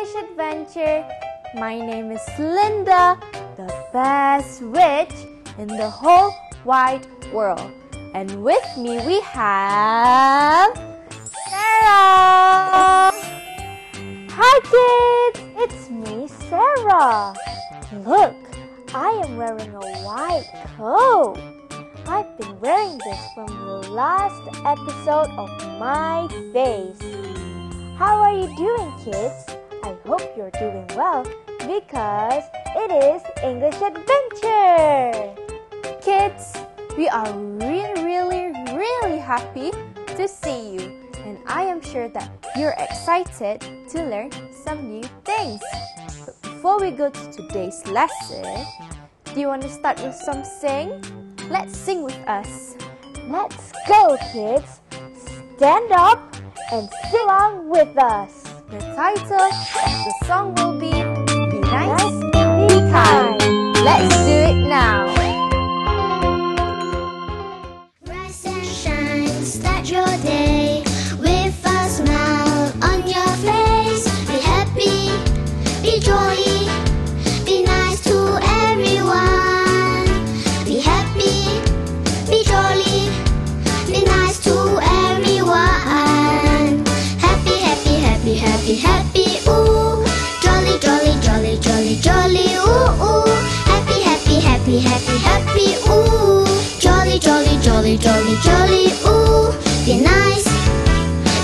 English adventure. My name is Linda, the best witch in the whole wide world. And with me we have Sarah. Hi kids, it's me, Sarah. Look, I am wearing a white coat. I've been wearing this from the last episode of my face. How are you doing, kids? I hope you're doing well because it is English Adventure. Kids, we are really happy to see you, and I am sure that you're excited to learn some new things. But before we go to today's lesson, do you want to start with some sing? Let's sing with us. Let's go, kids. Stand up and sing along with us. The title of the song will be Be Nice, Be Kind. Let's do it now. Rise and shine, start your day with a smile on your face. Be happy, be jolly, be nice to everyone. Be happy, be jolly, be nice to everyone. Happy, happy, happy, happy, happy, ooh. Jolly, jolly, jolly, jolly, jolly, ooh, ooh. Happy, happy, happy, happy, happy, ooh. Jolly, jolly, jolly, jolly, jolly, ooh. Be nice,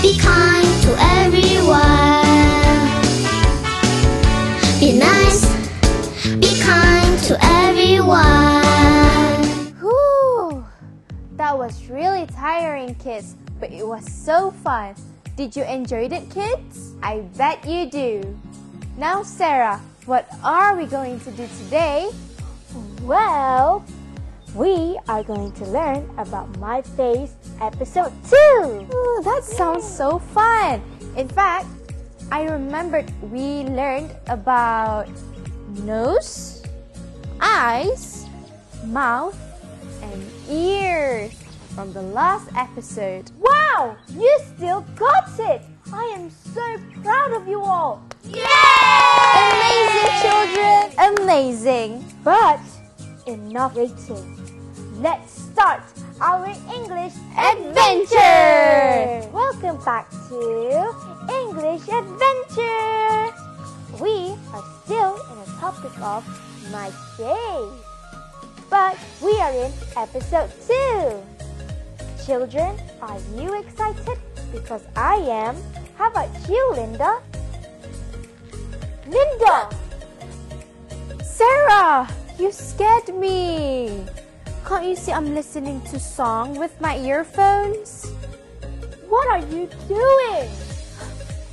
be kind to everyone. Be nice, be kind to everyone. Whew, that was really tiring, kids, but it was so fun. Did you enjoy it, kids? I bet you do. Now, Sarah, what are we going to do today? Well, we are going to learn about My Face Episode 2. Ooh, that sounds so fun. In fact, I remembered we learned about nose, eyes, mouth, and ears from the last episode. Wow! You still got it! I am so proud of you all! Yay! Amazing, children! Amazing! But enough waiting. Let's start our English adventure! Welcome back to English Adventure! We are still in the topic of My Face, but we are in episode 2. Children, are you excited? Because I am. How about you, Linda? Linda! Sarah, you scared me. Can't you see I'm listening to song with my earphones? What are you doing?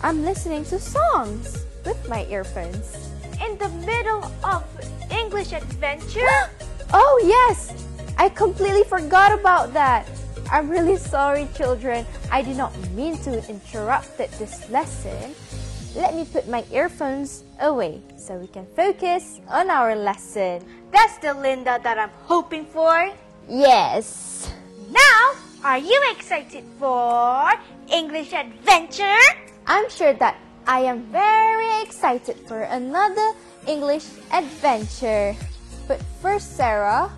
I'm listening to songs with my earphones. In the middle of English Adventure? Oh yes, I completely forgot about that. I'm really sorry, children. I did not mean to interrupt this lesson. Let me put my earphones away so we can focus on our lesson. That's the Linda that I'm hoping for. Yes. Now, are you excited for English Adventure? I'm sure that I am very excited for another English Adventure. But first, Sarah,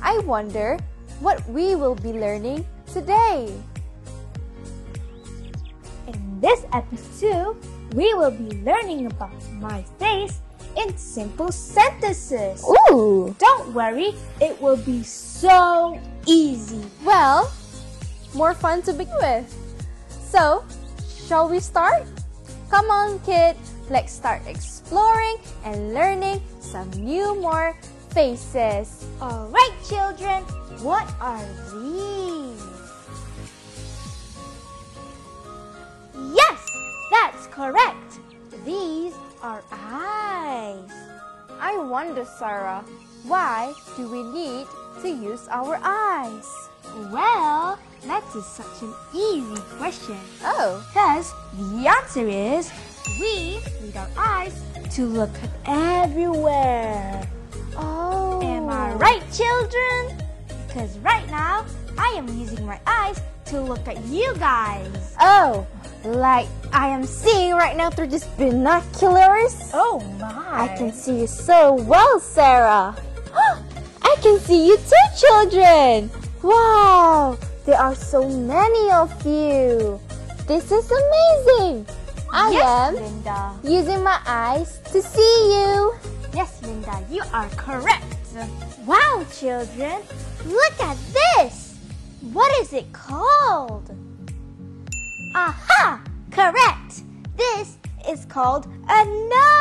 I wonder what we will be learning today. In this episode 2, we will be learning about My Face in simple sentences. Ooh! Don't worry, it will be so easy. Well, more fun to begin with. So, shall we start? Come on, kids, let's start exploring and learning some more faces. Alright, children, what are these? Yes, that's correct. These are eyes. I wonder, Sarah, why do we need to use our eyes? Well, that is such an easy question. Oh. Because the answer is we need our eyes to look at everywhere. Oh. Am I right, children? Because right now, I am using my eyes to look at you guys. Oh, like I am seeing right now through these binoculars. Oh my. I can see you so well, Sarah. I can see you too, children. Wow, there are so many of you. This is amazing. Yes, Linda. Using my eyes to see you. Yes, Linda, you are correct. Wow, children, look at this. What is it called? Aha, correct. This is called a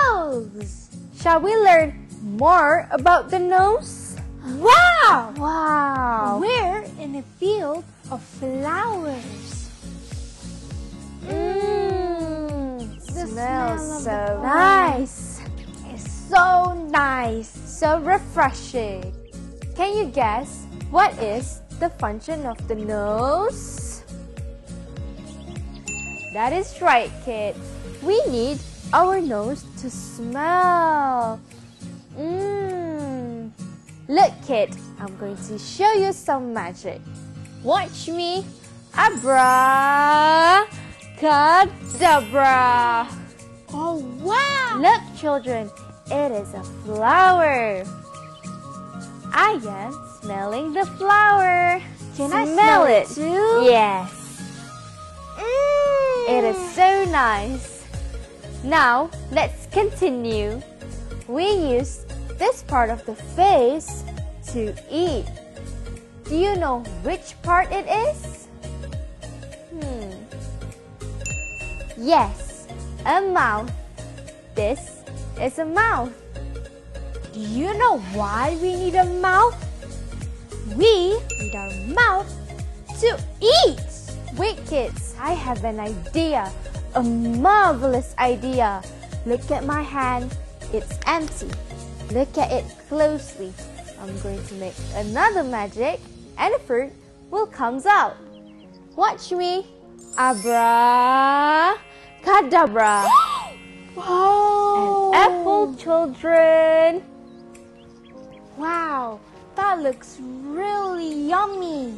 nose. Shall we learn more about the nose? Wow! Wow! We're in a field of flowers. It smells so nice. It's so nice, so refreshing. Can you guess what is the function of the nose? That is right, kids. We need our nose to smell. Look, kid, I'm going to show you some magic. Watch me. Abracadabra. Oh, wow. Look, children, it is a flower. I am smelling the flower. Can I smell it too? Yes. It is so nice. Now, let's continue. We use this part of the face to eat. Do you know which part it is? Yes, a mouth. This is a mouth. Do you know why we need a mouth? We need our mouth to eat. Wait, kids, I have an idea, a marvelous idea. Look at my hand, it's empty. Look at it closely. I'm going to make another magic and a fruit will come out. Watch me. Abracadabra. Wow. An apple, children. Wow, that looks really yummy.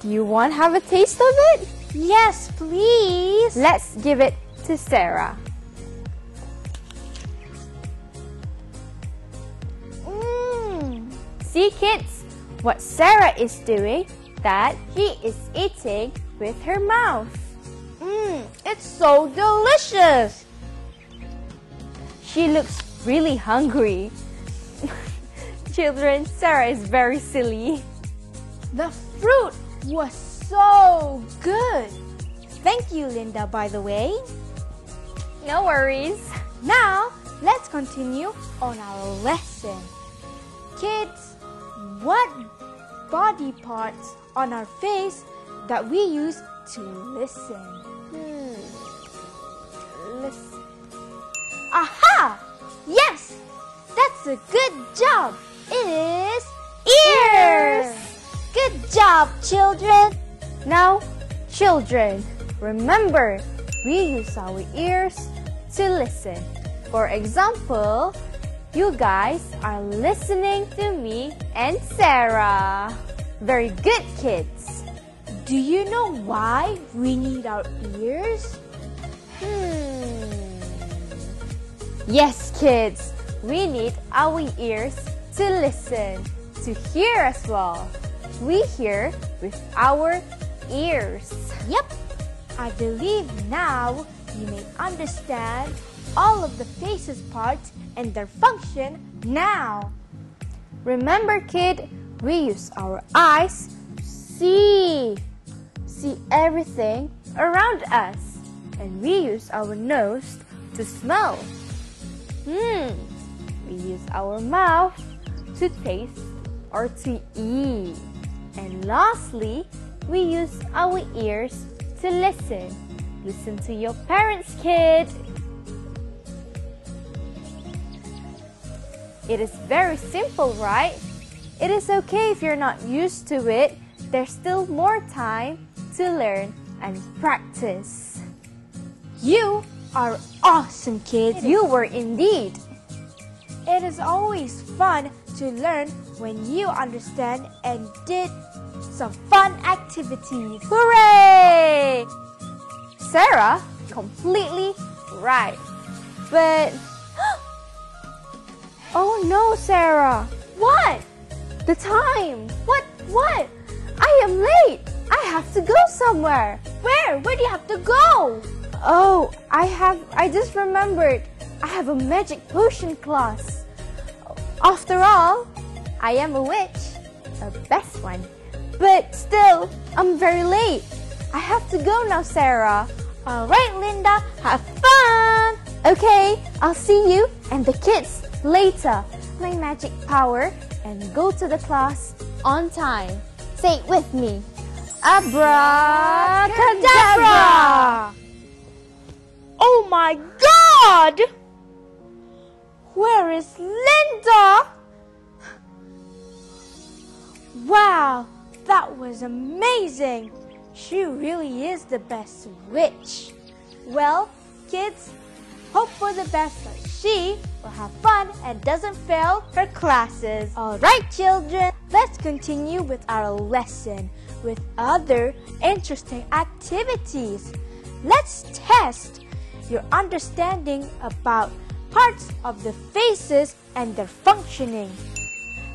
Do you want to have a taste of it? Yes, please. Let's give it to Sarah. See, kids, what Sarah is doing, that she is eating with her mouth. It's so delicious. She looks really hungry. Children, Sarah is very silly. The fruit was so good. Thank you, Linda, by the way. No worries. Now, let's continue on our lesson. Kids, what body parts on our face that we use to listen? Listen. Aha! Yes! That's a good job! It is ears! Good job, children! Now, children, remember, we use our ears to listen. For example, you guys are listening to me and Sarah. Very good, kids. Do you know why we need our ears? Yes, kids. We need our ears to listen, to hear as well. We hear with our ears. Yep. I believe now you may understand all of the face's parts and their function now. Remember, kid, we use our eyes to see everything around us, and we use our nose to smell. We use our mouth to taste or to eat, and lastly, we use our ears to listen. Listen to your parents, kid. It is very simple, right? It is okay if you're not used to it. There's still more time to learn and practice. You are awesome, kids. You were indeed. It is always fun to learn when you understand and did some fun activities. Hooray! Sarah, completely right. But... oh no, Sarah! What? The time! What? I am late! I have to go somewhere! Where? Where do you have to go? Oh, I just remembered. I have a magic potion class. After all, I am a witch. The best one. But still, I'm very late. I have to go now, Sarah. Alright, Linda. Have fun! Okay, I'll see you and the kids later. My magic power and go to the class on time. Say it with me. Abracadabra! Oh my God! Where is Linda? Wow, that was amazing. She really is the best witch. Well, kids, hope for the best that she will have fun and doesn't fail her classes. Alright, children, let's continue with our lesson with other interesting activities. Let's test your understanding about parts of the faces and their functioning.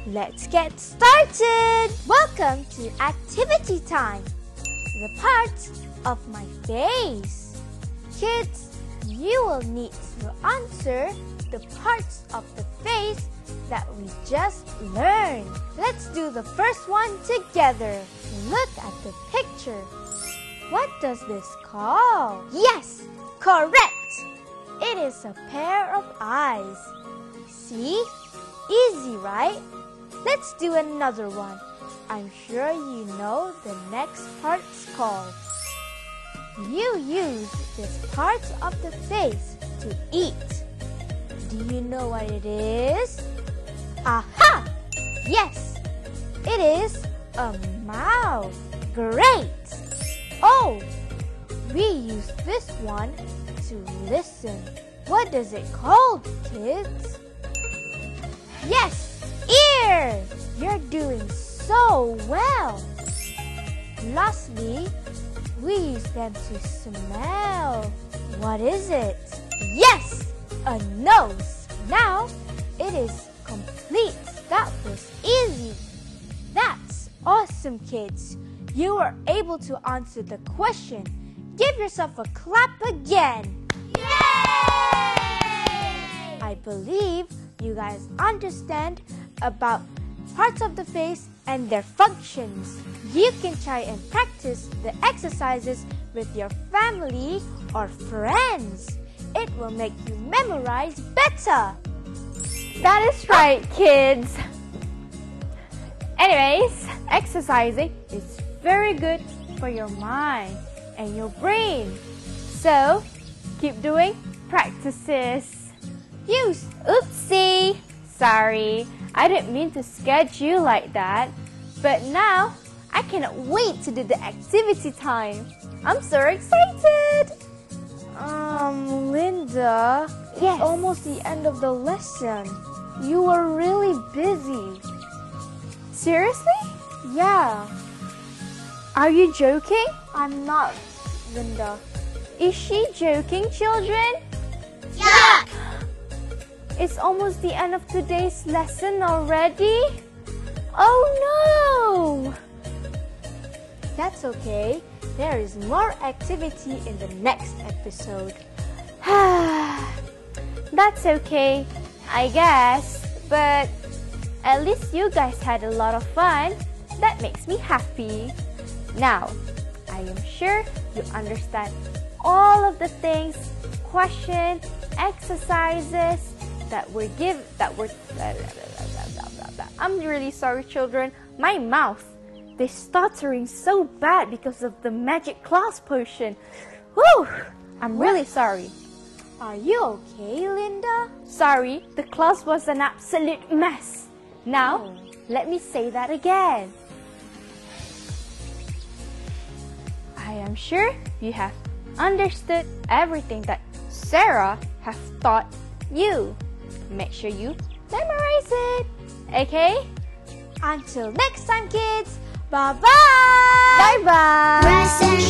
Let's get started! Welcome to activity time! The parts of my face. Kids, you will need to answer the parts of the face that we just learned. Let's do the first one together. Look at the picture. What does this call? Yes, correct! It is a pair of eyes. See? Easy, right? Let's do another one. I'm sure you know the next part's called. You use this part of the face to eat. Do you know what it is? Aha! Yes! It is a mouth. Great! Oh! We use this one to listen. What is it called, kids? Yes! Ears! You're doing so well! Lastly, we use them to smell. What is it? Yes! A nose! Now, it is complete. That was easy! That's awesome, kids! You were able to answer the question. Give yourself a clap again! Yay! I believe you guys understand about parts of the face and their functions. You can try and practice the exercises with your family or friends. It will make you memorize better. That is right, kids. Anyways, exercising is very good for your mind and your brain. So, keep doing practices. Use. Oopsie! Sorry, I didn't mean to sketch you like that. But now, I cannot wait to do the activity time. I'm so excited! Linda, yes. It's almost the end of the lesson. You were really busy. Seriously? Yeah. Are you joking? I'm not, Linda. Is she joking, children? Yeah! It's almost the end of today's lesson already? Oh no! That's okay. There is more activity in the next episode. That's okay, I guess. But at least you guys had a lot of fun. That makes me happy. Now, I am sure you understand all of the things, questions, exercises, I'm really sorry, children. My mouth, they're stuttering so bad because of the magic class potion. Whew! I'm really sorry. Are you okay, Linda? Sorry, the class was an absolute mess. Now, let me say that again. I am sure you have understood everything that Sarah has taught you. Make sure you memorize it, okay? Until next time, kids, bye-bye! Bye-bye!